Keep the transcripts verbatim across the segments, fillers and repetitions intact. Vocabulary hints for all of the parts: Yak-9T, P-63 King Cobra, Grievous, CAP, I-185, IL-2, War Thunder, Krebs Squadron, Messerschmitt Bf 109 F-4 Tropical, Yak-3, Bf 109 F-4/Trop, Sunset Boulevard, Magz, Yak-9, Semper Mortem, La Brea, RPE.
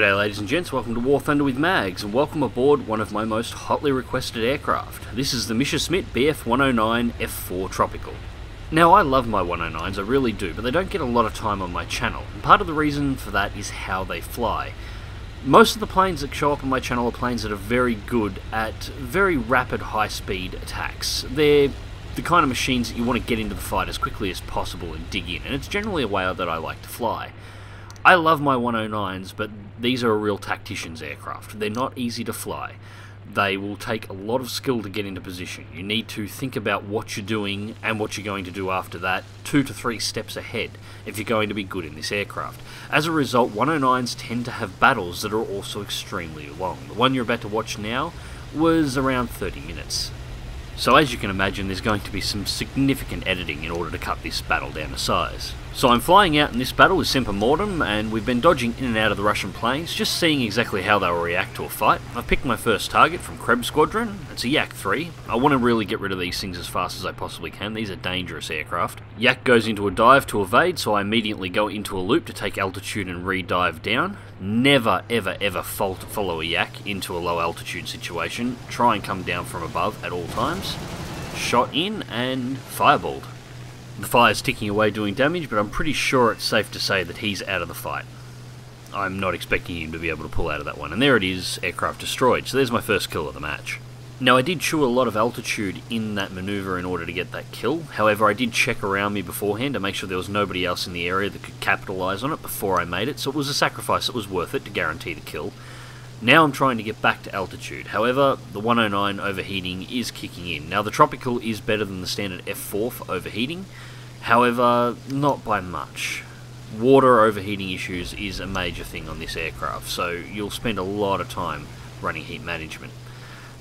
G'day ladies and gents, welcome to War Thunder with Mags, and welcome aboard one of my most hotly requested aircraft. This is the Messerschmitt Bf one oh nine F four Tropical. Now I love my one oh nines, I really do, but they don't get a lot of time on my channel, and part of the reason for that is how they fly. Most of the planes that show up on my channel are planes that are very good at very rapid high-speed attacks. They're the kind of machines that you want to get into the fight as quickly as possible and dig in, and it's generally a way that I like to fly. I love my one oh nines, but these are a real tactician's aircraft. They're not easy to fly. They will take a lot of skill to get into position. You need to think about what you're doing and what you're going to do after that, two to three steps ahead, if you're going to be good in this aircraft. As a result, one oh nines tend to have battles that are also extremely long. The one you're about to watch now was around thirty minutes. So as you can imagine, there's going to be some significant editing in order to cut this battle down to size. So I'm flying out in this battle with Semper Mortem, and we've been dodging in and out of the Russian planes, just seeing exactly how they'll react to a fight. I've picked my first target from Krebs Squadron. It's a Yak three. I want to really get rid of these things as fast as I possibly can. These are dangerous aircraft. Yak goes into a dive to evade, so I immediately go into a loop to take altitude and re-dive down. Never, ever, ever follow a Yak into a low altitude situation. Try and come down from above at all times. Shot in and fireballed. The fire's ticking away doing damage, but I'm pretty sure it's safe to say that he's out of the fight. I'm not expecting him to be able to pull out of that one, and there it is, aircraft destroyed. So there's my first kill of the match. Now I did chew a lot of altitude in that manoeuvre in order to get that kill, however I did check around me beforehand to make sure there was nobody else in the area that could capitalise on it before I made it, so it was a sacrifice that was worth it to guarantee the kill. Now I'm trying to get back to altitude, however, the one oh nine overheating is kicking in. Now the Tropical is better than the standard F four for overheating, however, not by much. Water overheating issues is a major thing on this aircraft, so you'll spend a lot of time running heat management.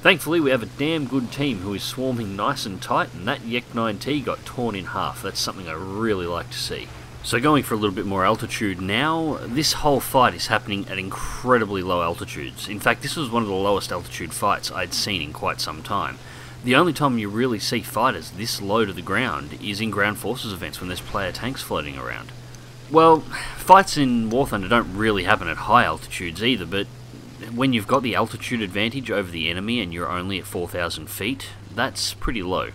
Thankfully we have a damn good team who is swarming nice and tight, and that Yak nine T got torn in half. That's something I really like to see. So going for a little bit more altitude now, this whole fight is happening at incredibly low altitudes. In fact, this was one of the lowest altitude fights I'd seen in quite some time. The only time you really see fighters this low to the ground is in ground forces events when there's player tanks floating around. Well, fights in War Thunder don't really happen at high altitudes either, but when you've got the altitude advantage over the enemy and you're only at four thousand feet, that's pretty low.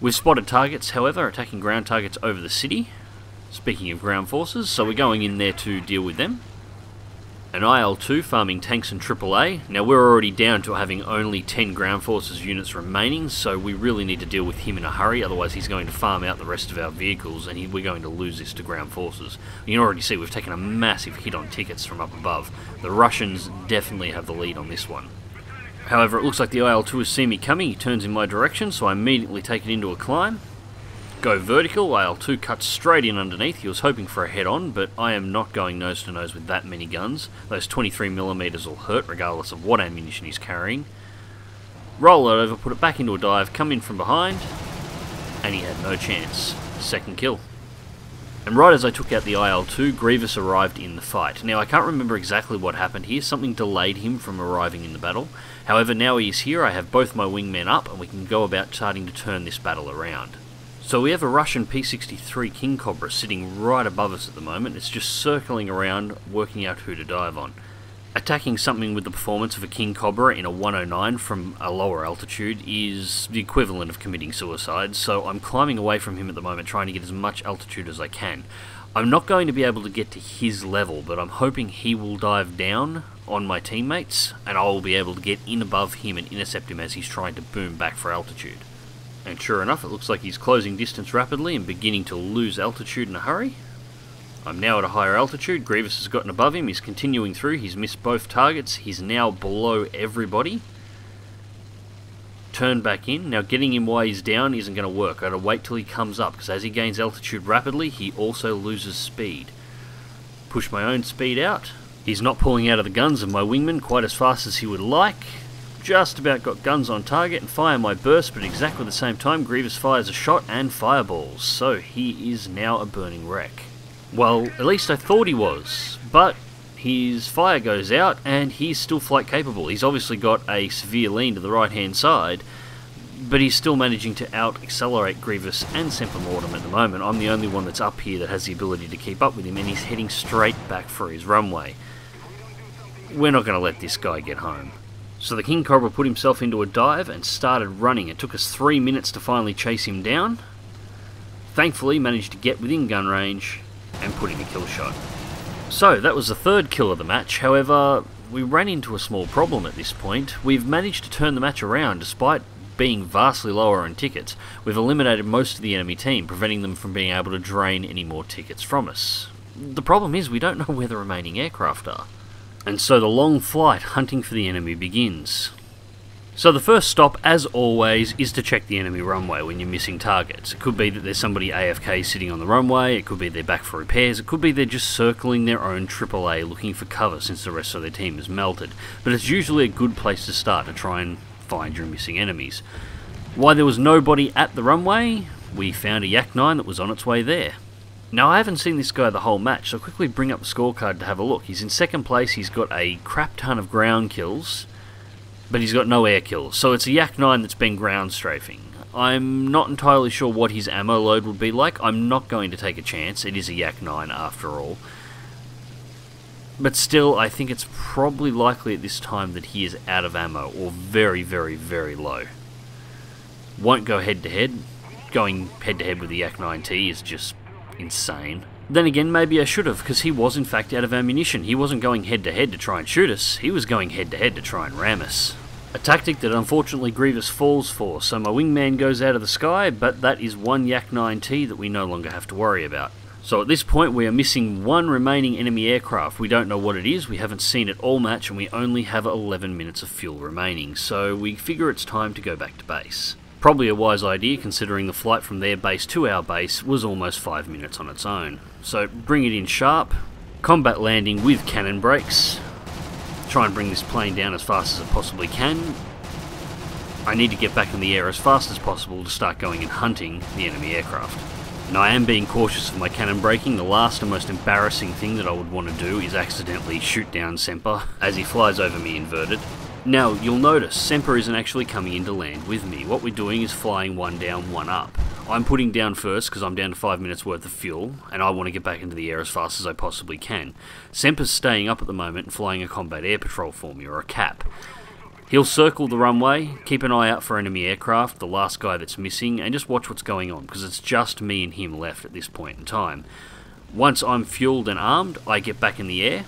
We've spotted targets, however, attacking ground targets over the city. Speaking of ground forces, so we're going in there to deal with them. An I L two farming tanks and triple A. Now we're already down to having only ten ground forces units remaining, so we really need to deal with him in a hurry, otherwise he's going to farm out the rest of our vehicles and he, we're going to lose this to ground forces. You can already see we've taken a massive hit on tickets from up above. The Russians definitely have the lead on this one. However, it looks like the I L two has seen me coming. He turns in my direction, so I immediately take it into a climb. Go vertical, I L two cuts straight in underneath. He was hoping for a head-on, but I am not going nose-to-nose with that many guns. Those twenty-three millimeters will hurt, regardless of what ammunition he's carrying. Roll it over, put it back into a dive, come in from behind, and he had no chance. Second kill. And right as I took out the I L two, Grievous arrived in the fight. Now I can't remember exactly what happened here, something delayed him from arriving in the battle. However, now he is here, I have both my wingmen up, and we can go about starting to turn this battle around. So we have a Russian P sixty-three King Cobra sitting right above us at the moment. It's just circling around, working out who to dive on. Attacking something with the performance of a King Cobra in a one oh nine from a lower altitude is the equivalent of committing suicide, so I'm climbing away from him at the moment, trying to get as much altitude as I can. I'm not going to be able to get to his level, but I'm hoping he will dive down on my teammates, and I'll be able to get in above him and intercept him as he's trying to boom back for altitude. And sure enough, it looks like he's closing distance rapidly and beginning to lose altitude in a hurry. I'm now at a higher altitude, Grievous has gotten above him, he's continuing through, he's missed both targets, he's now below everybody. Turn back in, now getting him while he's down isn't going to work, I've got to wait till he comes up, because as he gains altitude rapidly, he also loses speed. Push my own speed out, he's not pulling out of the guns of my wingman quite as fast as he would like. Just about got guns on target and fire my burst, but exactly the same time Grievous fires a shot and fireballs, so he is now a burning wreck. Well, at least I thought he was, but his fire goes out and he's still flight capable. He's obviously got a severe lean to the right hand side, but he's still managing to out accelerate Grievous and Semper Mortem at the moment. I'm the only one that's up here that has the ability to keep up with him, and he's heading straight back for his runway. we're not going to let this guy get home. So the King Cobra put himself into a dive and started running. It took us three minutes to finally chase him down. Thankfully managed to get within gun range and put in a kill shot. So that was the third kill of the match. However, we ran into a small problem at this point. We've managed to turn the match around despite being vastly lower on tickets. We've eliminated most of the enemy team, preventing them from being able to drain any more tickets from us. The problem is we don't know where the remaining aircraft are. And so the long flight hunting for the enemy begins. So the first stop, as always, is to check the enemy runway when you're missing targets. It could be that there's somebody A F K sitting on the runway, it could be they're back for repairs, it could be they're just circling their own triple A looking for cover since the rest of their team has melted. But it's usually a good place to start to try and find your missing enemies. While there was nobody at the runway, we found a Yak nine that was on its way there. Now, I haven't seen this guy the whole match, so I'll quickly bring up the scorecard to have a look. He's in second place, he's got a crap ton of ground kills, but he's got no air kills, so it's a Yak nine that's been ground strafing. I'm not entirely sure what his ammo load would be like. I'm not going to take a chance. It is a Yak nine after all. But still, I think it's probably likely at this time that he is out of ammo, or very, very, very low. Won't go head-to-head. Going head-to-head with the Yak nine T is just insane. Then again, maybe I should have, because he was in fact out of ammunition. He wasn't going head-to-head to try and shoot us, he was going head-to-head to try and ram us. A tactic that unfortunately Grievous falls for, so my wingman goes out of the sky, but that is one Yak nine T that we no longer have to worry about. So at this point we are missing one remaining enemy aircraft. We don't know what it is, we haven't seen it all match, and we only have eleven minutes of fuel remaining, so we figure it's time to go back to base. Probably a wise idea considering the flight from their base to our base was almost five minutes on its own. So bring it in sharp, combat landing with cannon brakes, try and bring this plane down as fast as it possibly can. I need to get back in the air as fast as possible to start going and hunting the enemy aircraft. Now, I am being cautious of my cannon braking. The last and most embarrassing thing that I would want to do is accidentally shoot down Semper as he flies over me inverted. Now, you'll notice Semper isn't actually coming into land with me. What we're doing is flying one down, one up. I'm putting down first because I'm down to five minutes worth of fuel and I want to get back into the air as fast as I possibly can. Semper's staying up at the moment and flying a combat air patrol for me, or a C A P. He'll circle the runway, keep an eye out for enemy aircraft, the last guy that's missing, and just watch what's going on, because it's just me and him left at this point in time. Once I'm fueled and armed, I get back in the air.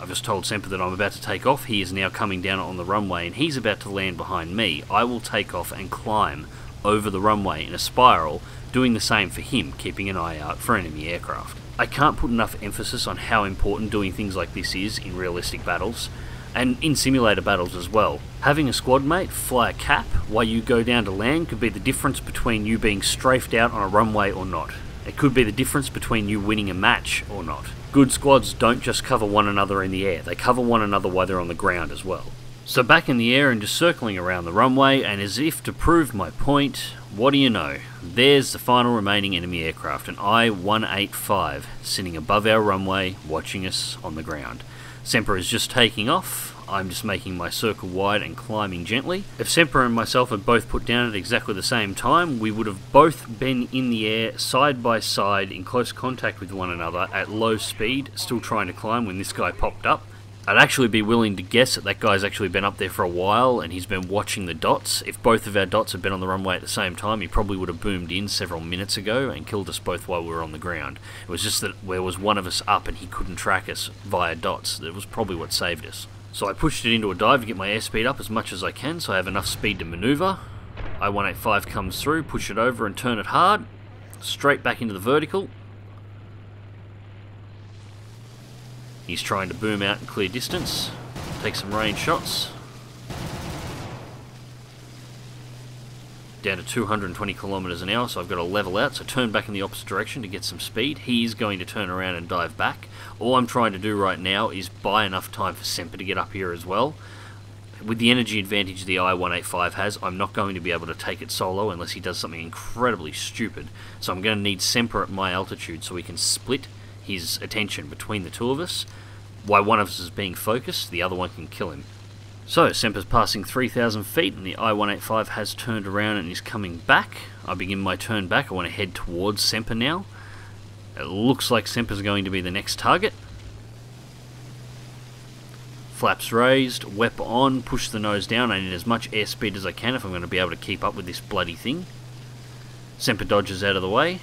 I've just told Semper that I'm about to take off. He is now coming down on the runway, and he's about to land behind me. I will take off and climb over the runway in a spiral, doing the same for him, keeping an eye out for enemy aircraft. I can't put enough emphasis on how important doing things like this is in realistic battles, and in simulator battles as well. Having a squad mate fly a cap while you go down to land could be the difference between you being strafed out on a runway or not. It could be the difference between you winning a match or not. Good squads don't just cover one another in the air, they cover one another while they're on the ground as well. So back in the air and just circling around the runway, and as if to prove my point, what do you know? There's the final remaining enemy aircraft, an I one eighty-five, sitting above our runway, watching us on the ground. Semper is just taking off, I'm just making my circle wide and climbing gently. If Semper and myself had both put down at exactly the same time, we would have both been in the air side by side in close contact with one another at low speed, still trying to climb when this guy popped up. I'd actually be willing to guess that that guy's actually been up there for a while and he's been watching the dots. If both of our dots had been on the runway at the same time, he probably would have boomed in several minutes ago and killed us both while we were on the ground. It was just that there was one of us up and he couldn't track us via dots. That was probably what saved us. So I pushed it into a dive to get my airspeed up as much as I can so I have enough speed to manoeuvre. I one eighty-five comes through, push it over and turn it hard. Straight back into the vertical. He's trying to boom out and clear distance. Take some range shots. Down to two hundred twenty kilometers an hour, so I've got to level out, so turn back in the opposite direction to get some speed. He's going to turn around and dive back. All I'm trying to do right now is buy enough time for Semper to get up here as well. With the energy advantage the I one eighty-five has, I'm not going to be able to take it solo unless he does something incredibly stupid. So I'm going to need Semper at my altitude so we can split his attention between the two of us. While one of us is being focused, the other one can kill him. So, Semper's passing three thousand feet and the I one eighty-five has turned around and is coming back. I begin my turn back. I want to head towards Semper now. It looks like Semper's going to be the next target. Flaps raised, W E P on, push the nose down. I need as much airspeed as I can if I'm going to be able to keep up with this bloody thing. Semper dodges out of the way.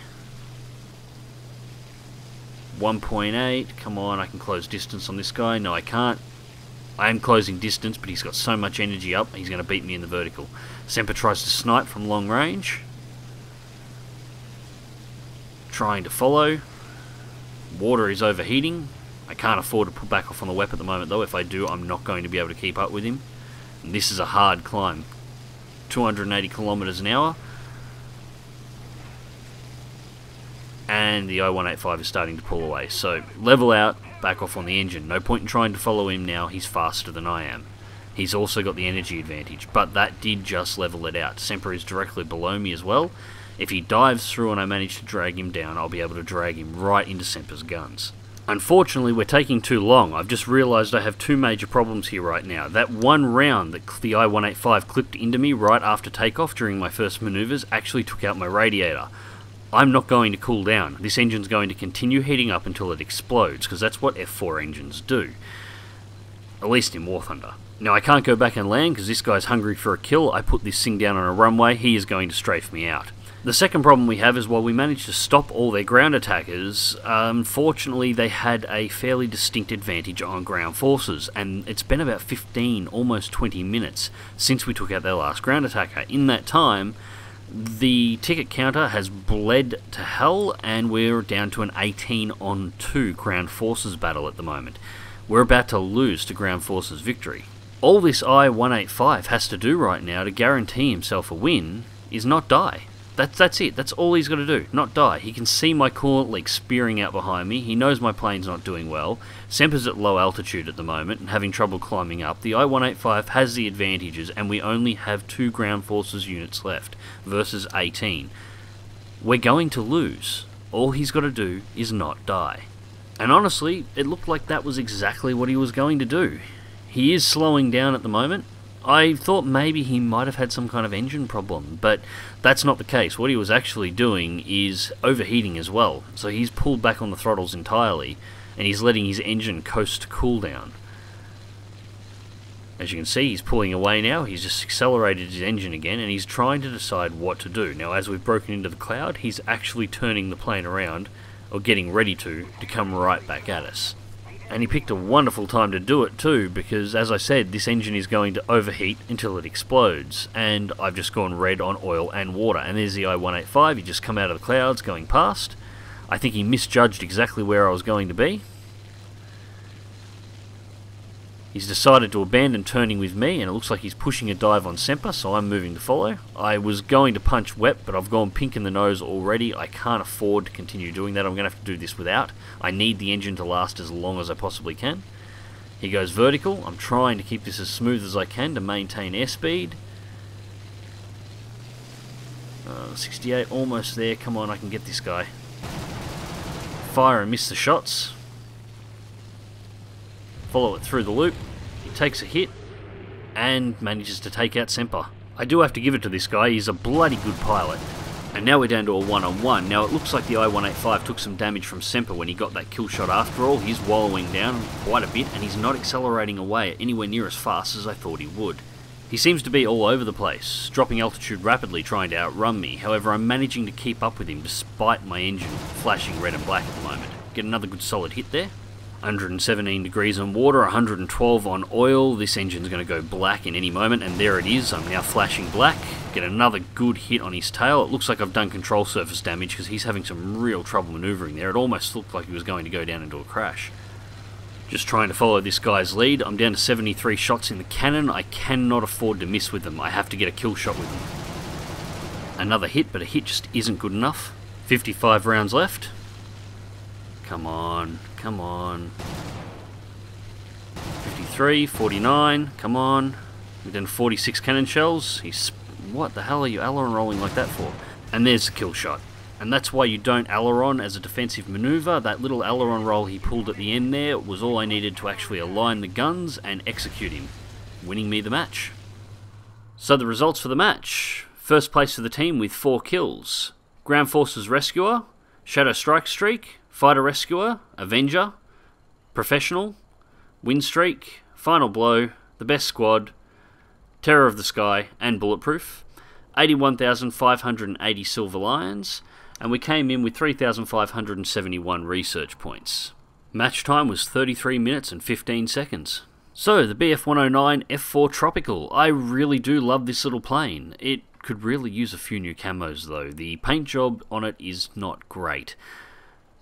one point eight, come on, I can close distance on this guy. No, I can't. I am closing distance, but he's got so much energy up, he's going to beat me in the vertical. Semper tries to snipe from long range. Trying to follow. Water is overheating. I can't afford to put back off on the W E P at the moment though. If I do, I'm not going to be able to keep up with him. And this is a hard climb. two hundred eighty kilometers an hour. And the I one eighty-five is starting to pull away. So, level out, back off on the engine. No point in trying to follow him now. He's faster than I am. He's also got the energy advantage. But that did just level it out. Semper is directly below me as well. If he dives through and I manage to drag him down, I'll be able to drag him right into Semper's guns. Unfortunately, we're taking too long. I've just realised I have two major problems here right now. That one round that the I one eighty-five clipped into me right after takeoff during my first manoeuvres actually took out my radiator. I'm not going to cool down. This engine's going to continue heating up until it explodes, because that's what F four engines do. At least in War Thunder. Now, I can't go back and land, because this guy's hungry for a kill. I put this thing down on a runway, he is going to strafe me out. The second problem we have is while we managed to stop all their ground attackers, unfortunately they had a fairly distinct advantage on ground forces, and it's been about fifteen, almost twenty minutes since we took out their last ground attacker. In that time, the ticket counter has bled to hell, and we're down to an eighteen on two ground forces battle at the moment. We're about to lose to ground forces victory. All this I one eighty-five has to do right now to guarantee himself a win is not die. That's, that's it. That's all he's got to do. Not die. He can see my coolant leak spearing out behind me. He knows my plane's not doing well. Semper's at low altitude at the moment and having trouble climbing up. The I one eighty-five has the advantages and we only have two ground forces units left versus eighteen. We're going to lose. All he's got to do is not die. And honestly, it looked like that was exactly what he was going to do. He is slowing down at the moment. I thought maybe he might have had some kind of engine problem, but that's not the case. What he was actually doing is overheating as well, so he's pulled back on the throttles entirely, and he's letting his engine coast to cool down. As you can see, he's pulling away now, he's just accelerated his engine again, and he's trying to decide what to do. Now, as we've broken into the cloud, he's actually turning the plane around, or getting ready to, to come right back at us. And he picked a wonderful time to do it too, because as I said, this engine is going to overheat until it explodes, and I've just gone red on oil and water. And there's the I one eighty-five, he just come out of the clouds going past. I think he misjudged exactly where I was going to be. He's decided to abandon turning with me, and it looks like he's pushing a dive on Semper, so I'm moving to follow. I was going to punch W E P, but I've gone pink in the nose already. I can't afford to continue doing that. I'm going to have to do this without. I need the engine to last as long as I possibly can. He goes vertical. I'm trying to keep this as smooth as I can to maintain airspeed. Uh, sixty-eight, almost there. Come on, I can get this guy. Fire and miss the shots. Follow it through the loop, he takes a hit, and manages to take out Semper. I do have to give it to this guy, he's a bloody good pilot. And now we're down to a one-on-one. Now it looks like the I one eighty-five took some damage from Semper when he got that kill shot after all. He's wallowing down quite a bit, and he's not accelerating away anywhere near as fast as I thought he would. He seems to be all over the place, dropping altitude rapidly trying to outrun me. However, I'm managing to keep up with him despite my engine flashing red and black at the moment. Get another good solid hit there. one hundred seventeen degrees on water, one hundred twelve on oil. This engine's going to go black in any moment, and there it is. I'm now flashing black. Get another good hit on his tail. It looks like I've done control surface damage because he's having some real trouble manoeuvring there. It almost looked like he was going to go down into a crash. Just trying to follow this guy's lead. I'm down to seventy-three shots in the cannon. I cannot afford to miss with them. I have to get a kill shot with them. Another hit, but a hit just isn't good enough. fifty-five rounds left. Come on, come on. fifty-three, forty-nine, come on. We've done forty-six cannon shells. He's, what the hell are you aileron rolling like that for? And there's the kill shot. And that's why you don't aileron as a defensive manoeuvre. That little aileron roll he pulled at the end there was all I needed to actually align the guns and execute him, winning me the match. So the results for the match. First place for the team with four kills. Ground Forces Rescuer, Shadow Strike Streak, Fighter Rescuer, Avenger, Professional, Win Streak, Final Blow, The Best Squad, Terror of the Sky, and Bulletproof. eighty-one thousand five hundred eighty Silver Lions, and we came in with three thousand five hundred seventy-one research points. Match time was thirty-three minutes and fifteen seconds. So, the B F one oh nine F four Tropical. I really do love this little plane. It could really use a few new camos though. The paint job on it is not great.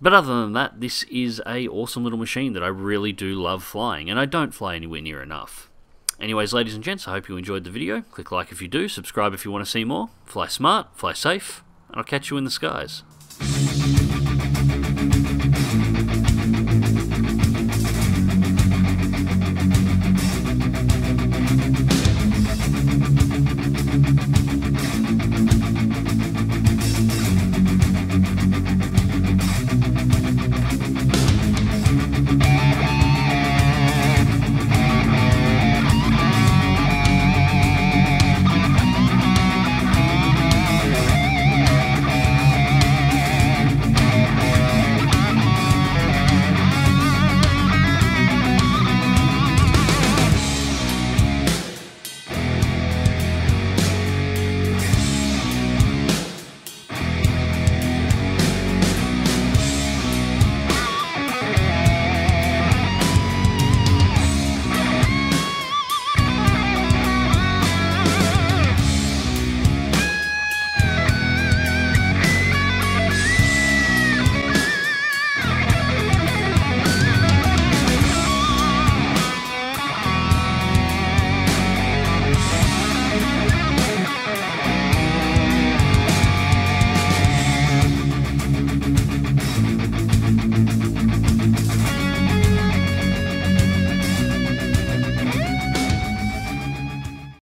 But other than that, this is a awesome little machine that I really do love flying, and I don't fly anywhere near enough. Anyways, ladies and gents, I hope you enjoyed the video. Click like if you do, subscribe if you want to see more. Fly smart, fly safe, and I'll catch you in the skies.